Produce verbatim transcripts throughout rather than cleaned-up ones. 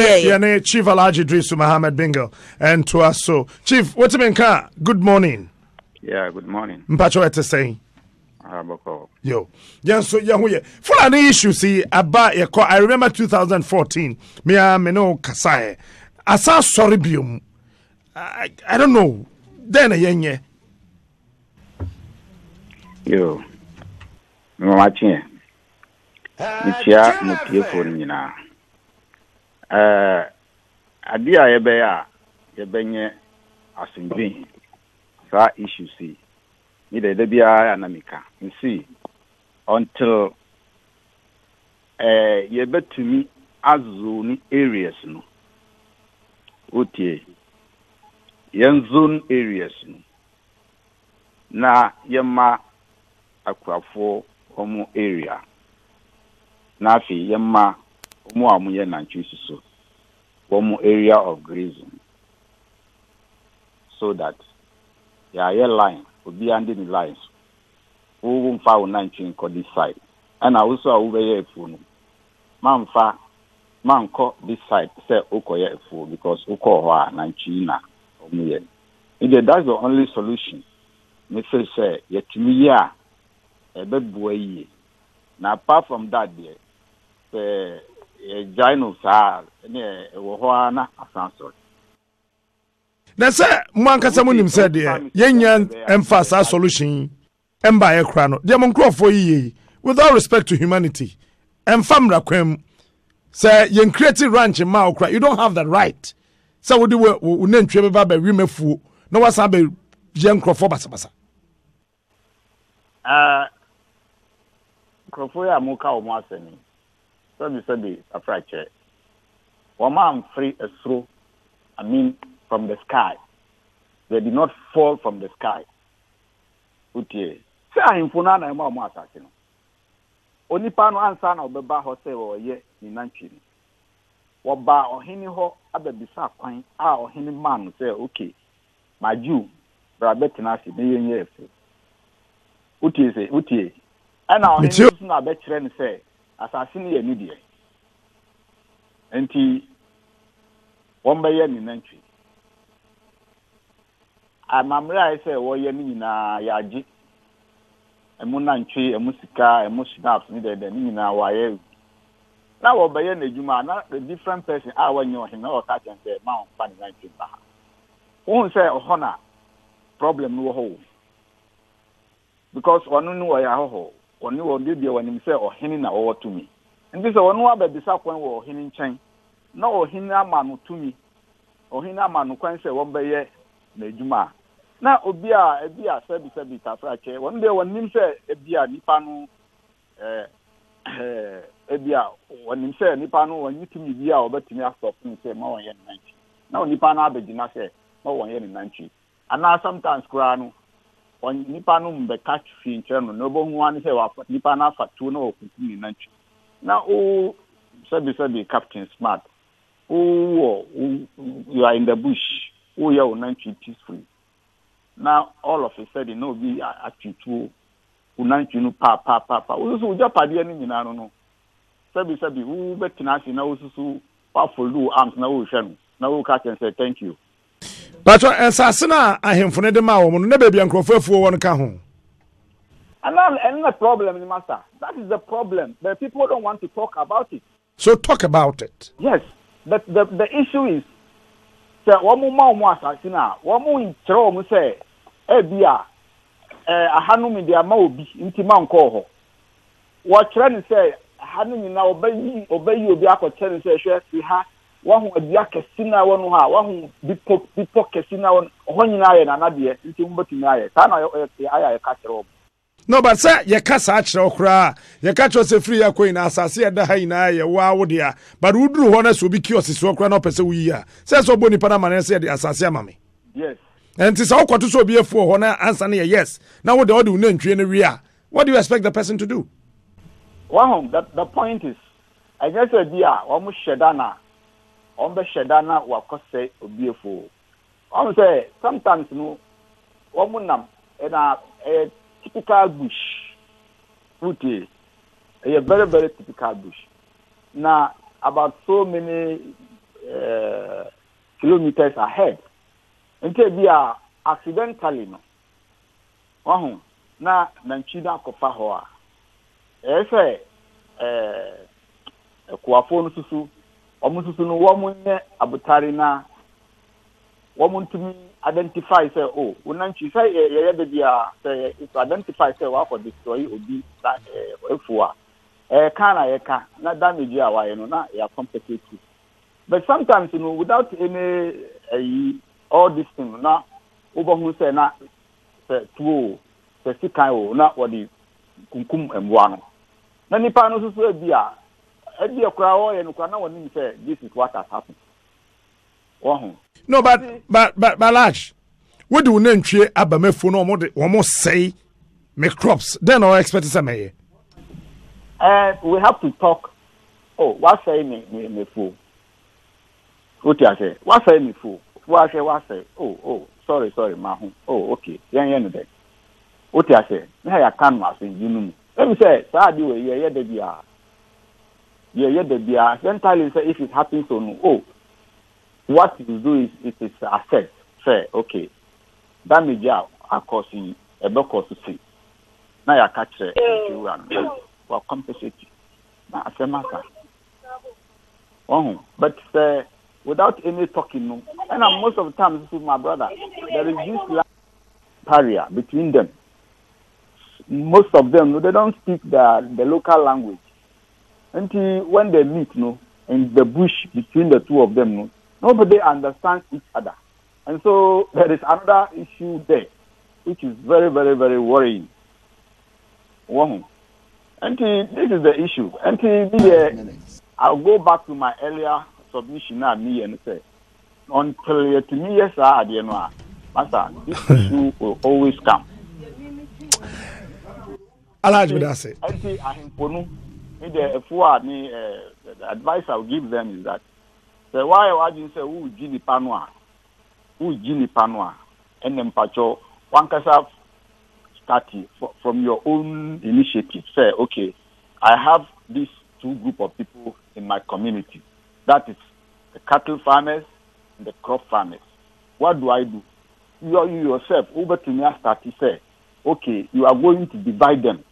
Yeah, yeah. Yane Chief Alaji Drisu Mohammed Bingo and to us. So, Chief, what's up, Menka? Good morning. Yeah, good morning. Mpacho ete say. Yo, yeah, so yeah, yeah. Fulani issue, see, about your I remember two thousand fourteen. Me a meno kasai. Asa sorry bium. I I don't know. Then a yenye. Yo, me watching. Nichia mutie phone ni na. Uh, adia yebeya yebenye asimbi sa issue si ni de debia anamika nsi until eh uh, yebetumi azu ni areas no otie yenzo areas no na yema akwafo omo area na afi yema Muamuya Nanchusu, one area of grazing, so that the airline will be under the lines. Who won't found Nanchu on this side? And I also over here for Mamfa Manco this side, say Okoya for because Okoha Nanchina or me. That's the only solution. Mister say, yet me ya a bed boy. Now, apart from that, there. Jainu sa ne wohoa na asansor. Na se mwanka se munim se de yenya emphasize solution emba ye kra no. De monkro fo yiye with all respect to humanity. Emfamra kwem se yen create ranch ma okra. You don't have that right. Se wo di we nantwe beba ba wimafuo na wasa be yen krofo basabasa. Ah krofo ya muka o mo asani. So we said the a fracture. One man free as through, I mean, from the sky. They did not fall from the sky. Utie. Say I'm for none. I'm more asking. Only panu answer na obeba hose wo ye ni nanchi. Wo ba ohini ho abebisa kwan a ohini man say okay. My Jew, Robert Nasi be yenye efe. Utie say utie. And now ohini na be train say. Assassini ye nidye. Enti, wombe ye ni nentri. A mamra ese wo ye ni na yaji. Emu nantri, emu sika, emu snaps, ni de de ni na wa ye. Na wobe ye ne juma, na the different person, a wa nyo him, na wa kachan se, ma on pani nantri baha. Uun se, ohona, problem ni wo ho. Because wanu ni wa ya ho ho. Or new or dear when himself or hinning over to me. And this one who the south one or hinning chain. No hinna manu to me. Or hinna manu can say one by ye, Nejuma. Now, Obia, a dear service a bit of frache. One day when himself a dear Nipano, a dear when himself Nipano, when you to me dear or better me after him say more yen ninety. No Nipana be dinner say more yen ninety. And now sometimes Grano. On Nippanum, the catch fee in general, no one is Nippana for two no continuing lunch. Now, oh, Sabi Sabi, Captain Smart. Oh, you are in the bush. Oh, you are lunching peacefully. Now, all of a sudden, no, we are actually two. Unanchi, no, pa, pa, pa, pa. Oh, so just party any, I don't know. Sabi Sabi, oh, but tonight, now, so powerful, do arms, now, Shanu, now, catch and say thank you. But assassina, I am for the Mao, never be uncrofer for one Kahun. And that's the problem, Master. That is the problem. The people don't want to talk about it. So talk about it. Yes. But the, the issue is that one more assassina, one more in Trom say, eh, dear, a Hanum in their Mobi, in Timon Coho. What Trent say, Hanum in our baby, obey you, be up for Trent say, Chef, we have. One who be a casino, one who are one who be casino, one in iron, and idea, into Mbotinaya. I catch up. No, but sir, your cassach or cra, your catch was a free acquaint as I see at the Hainaya, wow, dear. But who drew honors will be curious is so crown up as we are. Says so Bonnie Panama said the Assasia Mammy. Yes. And it's all quarter so be a four honor answer near yes. Now what the order name train we are. What do you expect the person to do? Wow, that the point is, I guess a dear, almost Shadana. On the Shadana, what could say, beautiful. I say, sometimes no, one nam and a typical bush. Fruity, a very, very typical bush. Now, about so many kilometers ahead. Until they are accidentally no. Oh, na nanchida kofa hoa. Ese eh kuafo no susu. Omo susu no wo munye abutare na wo muntumi identify say oh, unanchi say yeye be dia say identify say wa for destroy obi that efuwa. Eh kana yeka na damage ya wa no na ya complicated. But sometimes you know without any uh, all this thing na over who say na say two say six kind o na what the kunkum emwa no na nipa no so so bia e bia kura o ye no kura na woni say this is what has happened oh no but but but Balash we do na ntwe abamefo no omo omo say make crops then our expert say me eh we have to talk oh what say me me me fool. What I say? What say me fool? What say? What say? Oh, oh, sorry, sorry, Mahum. Oh, okay. Yeah, yeah, no. What I say? Now I can't watch you no. Let me say, sir, do we? Yeah, yeah, the beer. Yeah, yeah, the beer. Sometimes if it happens or no, oh, what you do is it is assessed. Say, okay, damage out. Of course, you a block or two. Now I catch it. You are well compensated. Now I say, master. Oh, but say. Without any talking, no. And uh, most of the time, this is my brother. There is this barrier between them. Most of them, no, they don't speak the the local language. And uh, when they meet, no, in the bush between the two of them, no, nobody understands each other. And so there is another issue there, which is very, very, very worrying. Wow. And uh, this is the issue. And uh, I'll go back to my earlier submission na me and say until you to me yes I dey no master this issue will always come Alaji would say I say ahemponu me the forward me the advice I'll give them is that say why why you say who Jini Panwa who Jini Panwa and empacho one kasa start from your own initiative say okay I have these two group of people in my community. That is the cattle farmers and the crop farmers. What do I do? You, you yourself, over to me, start to say, okay, you are going to divide them,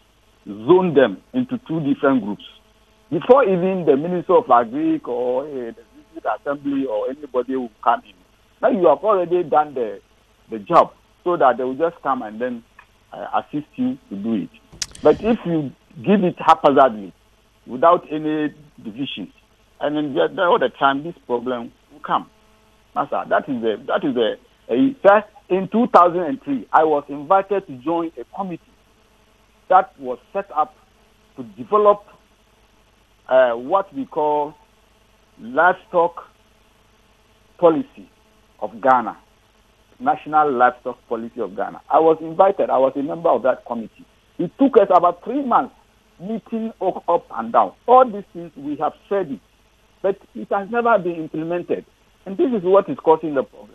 zone them into two different groups. Before even the Minister of Agric or uh, the Assembly or anybody will come in. Now you have already done the, the job so that they will just come and then uh, assist you to do it. But if you give it haphazardly, without any divisions, and then the, all the time, this problem will come. Master, that is the that is the a, first in two thousand three. I was invited to join a committee that was set up to develop uh, what we call livestock policy of Ghana, National Livestock Policy of Ghana. I was invited. I was a member of that committee. It took us about three months meeting up and down. All these things we have said it. But it has never been implemented. And this is what is causing the problem.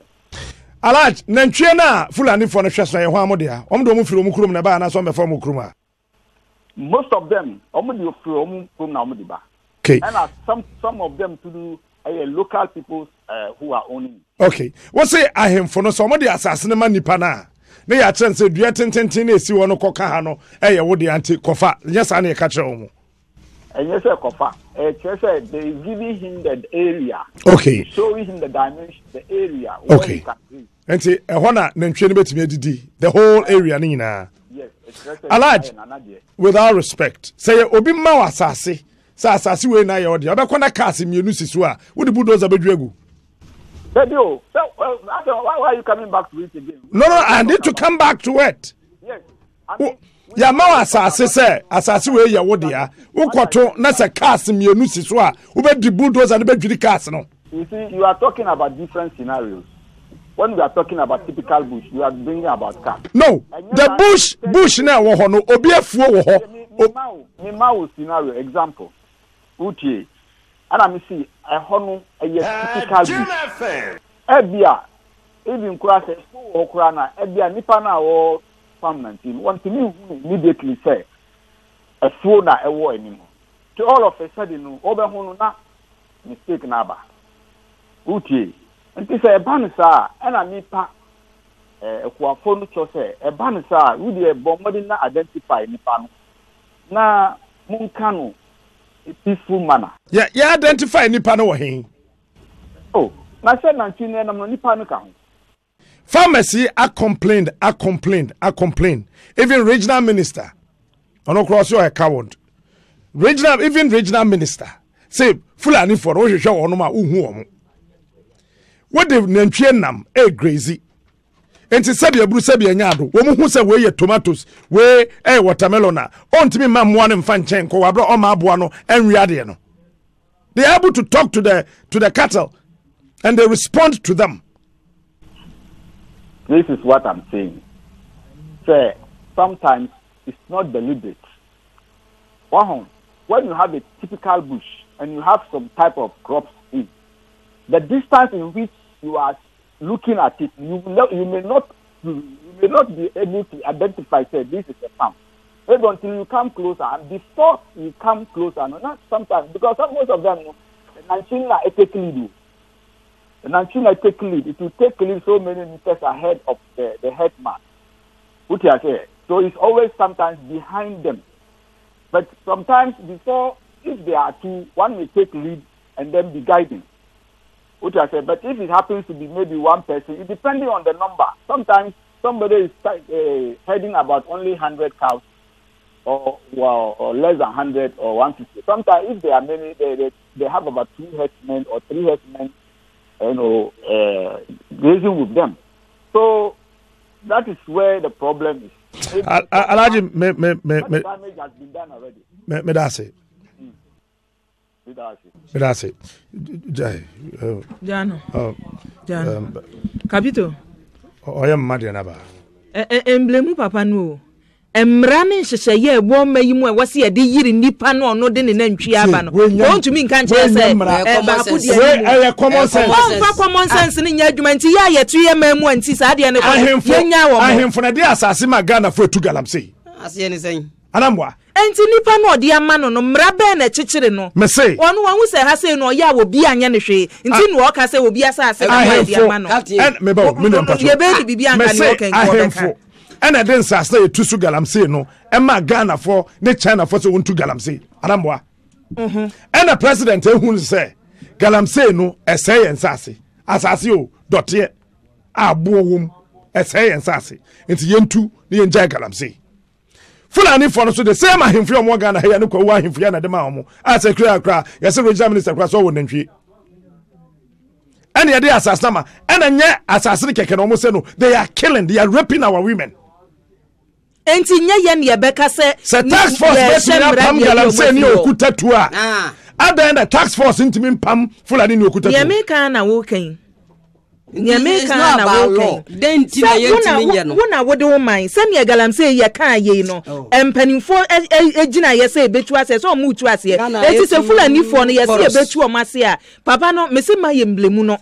Alaj, Nanchena, Fulani for the Shasna, Homodia, Omdomu from Krumaba, and some before Mukruma. Most of them, Omodio from Krumna. Okay. And some some of them to do uh, local people uh, who are owning. Okay. What say I am for no somebody assassin mani pana? They are chance to do a ten ten ten, see one of Cocahano, a woody anti Kofa. Yes, I need catch home. And yes, Kofa. They giving him the area. Okay. Showing him the dimension, the area. Okay. And see, a honor named Chenibet, the whole area, Nina. Yes, Alaji, with all respect, say Obi Mawa Sassi, Sassasi, when I order, but when I cast him, you Nusisua, would the bulldozer be Dregu? So, well, why are you coming back to it again? No, no, I need to come back to it. Yes. I mean, Yamawa asase se asase we ye wodea ukwoto na se cars mienu siso a ubedi bulldozer na bedwiri cars no. You see, you are talking about different scenarios. When we are talking about typical bush, you are bringing about cars. No, the bush bush na wo ho no obi afuo wo ho. Me mawo scenario example. Utie. Ana me see e ho no e typical bush. Ebia even kura se wo kura na ebia nipa na wo nineteen one thing immediately say a phone that I wore anymore. To all of a sudden, over Honona mistake Naba. Uti, And this a banisa, and I need pa a phone chose a banisa, really a bombardina identify Nipano. Na Munkano, a peaceful manner. Yeah, you identify Nipano. Oh, I said, nineteen and I'm on Nipano count. Pharmacy, I complained, I complained, I complained. Even regional minister, on across your account. Regional, even regional minister, say Fulani for Roger on my own. What the Nanchenam, eh, crazy. And to Sabia Brusabia Yadu, woman who said, wear tomatoes, wear a watermelon, on to me, Mam one and Fanchenko, Abra, Omabuano, and Riadiano. They are able to talk to the, to the cattle and they respond to them. This is what I'm saying. So, sometimes it's not deliberate. Wow. When you have a typical bush and you have some type of crops in, the distance in which you are looking at it, you, know, you may not you may not be able to identify, say, this is a farm. Wait until you come closer, and before you come closer, not sometimes, because most of them, the Nanchina take lead. The Nanchina take lead. It will take lead so many meters ahead of the, the headman. So it's always sometimes behind them. But sometimes before, if there are two, one may take lead and then be guiding. Which I said, but if it happens to be maybe one person, it depending on the number. Sometimes somebody is uh, heading about only one hundred cows or well, or less than one hundred or one fifty. Sometimes if there are many, they, they, they have about two herdsmen or three herdsmen, you know, uh, grazing with them. So that is where the problem is. Alaji, me me me me. Damage has been done already. Me me that's it. Me that's it. Jai. Jano. Oh. Jano. Capito. I am mad anaba. Emblemu papa no. Emrami sheshe ye wome yimu wasi edi yiri nipa no no deni na ntwi aba no. Won't mean can't say eh ba put here. Common sense. Won fa common sense ni nya adwuma nti ya yetu ye mamu anti sa de ne ko. Yenya wo. Ahemfo na de asase ma Ghana fo tu galamsey. Aseye ni sen. Anamwa. Enti nipa no de ama no no mra be na chichire no. Me say. Wonu wahu se ha se no ya wo bi anya ne hwe. Nti no oka se wo bi asase ma de ama no. En me ba me na mpacho. Ye be ni bibi anga ni oka nko. And I didn't say two su galamsey no, and my Ghana for the China for so one two galamsey. Adamwa. And the president who say galamsey no, essay and sassy. Asasio, dot ye. Ah, boom, essay and sassy. It's yen two, the enjoy galamsey. Fulani for us to the same him from one Ghana, Hayanuka, why him Fiana de Mamo, as a clear cry, as a regiment is across all one tree. And the idea as a summer, and then yet as a can almost say no, they are killing, they are raping our women. Enti nye ye nye beka se se tax force beti na pam galamse ni okuta tua abe na tax force inti min pam Fulani ni okuta tua nye meka na woken nye meka na woken den ti na ye ti nye no wona wode wo man se nye galamse ye kan ye no empanimfo ejina ye se betu ase so mu tu ase enti se Fulani fo no ye se betu o mase a papa no me se maye mblemu no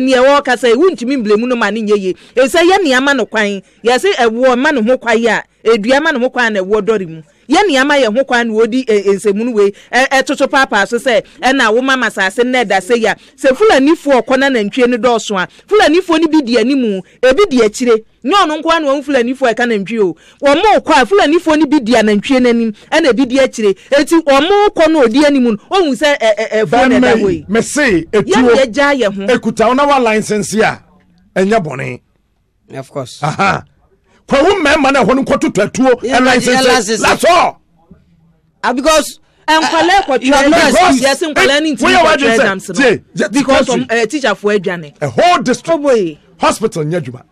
ni ewo ka say wuntimi mblemu no ma ne nyeye e say ye niama no kwan ye say ewo ma no ho kwai a eduama no ho kwan na ewo dori mu ye niama ye ho kwan na odi ensemu no we e toto papa so say e na wo mama sase na da say ya say Fulani fo okona na ntwe ne do so a Fulani fo ni bi di animu e bi di akire ni onu nkwa na won Fulani fo e ka na ntwe o wo mo kwa Fulani fo ni bi di na ntwe nanim e na bi di akire enti wo mo kwa na odi animu ohun say e fo na da we me say etuo ye ja ye ho ekuta ona wa license ya enye bone of course aha kwa won me ma na ho nko tototuo e license that's all because and kwale kwa yes nkwale ni nti because teacher for adwane a whole district hospital nyadwuma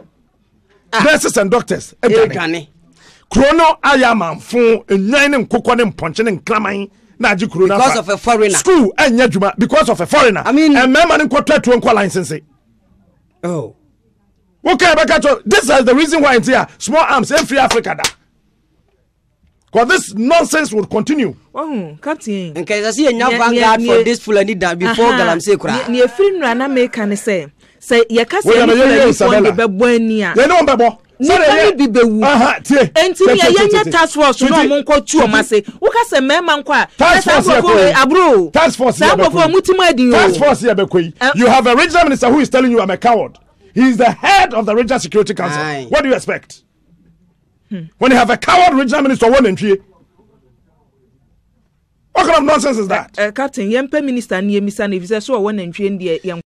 nurses and doctors adwane krono ayamanfo enyan ne nkokọ ne mponche ne nkraman na agi krono because of a foreigner school anyadwuma because of a foreigner I mean and me ma nko tototuo nko license oh okay, but this is the reason why it's here. Small arms in free Africa. Because this nonsense will continue. Oh, Captain. And can I see a young vanguard for this Fulani that before Galamsey Kura? Near Finrana make can say, say, Yakasa, you know, Sorry, be bewu. Aha, tie. Enti me yenye task force no mo nko tu o ma se. Wo ka se mema nko a. Task force ko e abro. Task force. Task force here be koi. You have a regional minister who is telling you I'm a coward. He is the head of the Regional Security Council. Aye. What do you expect? Hmm. When you have a coward regional minister one entry. What kind of nonsense is that? Uh, uh, Captain, Yempe minister ni emisa ne visa so one entry ndi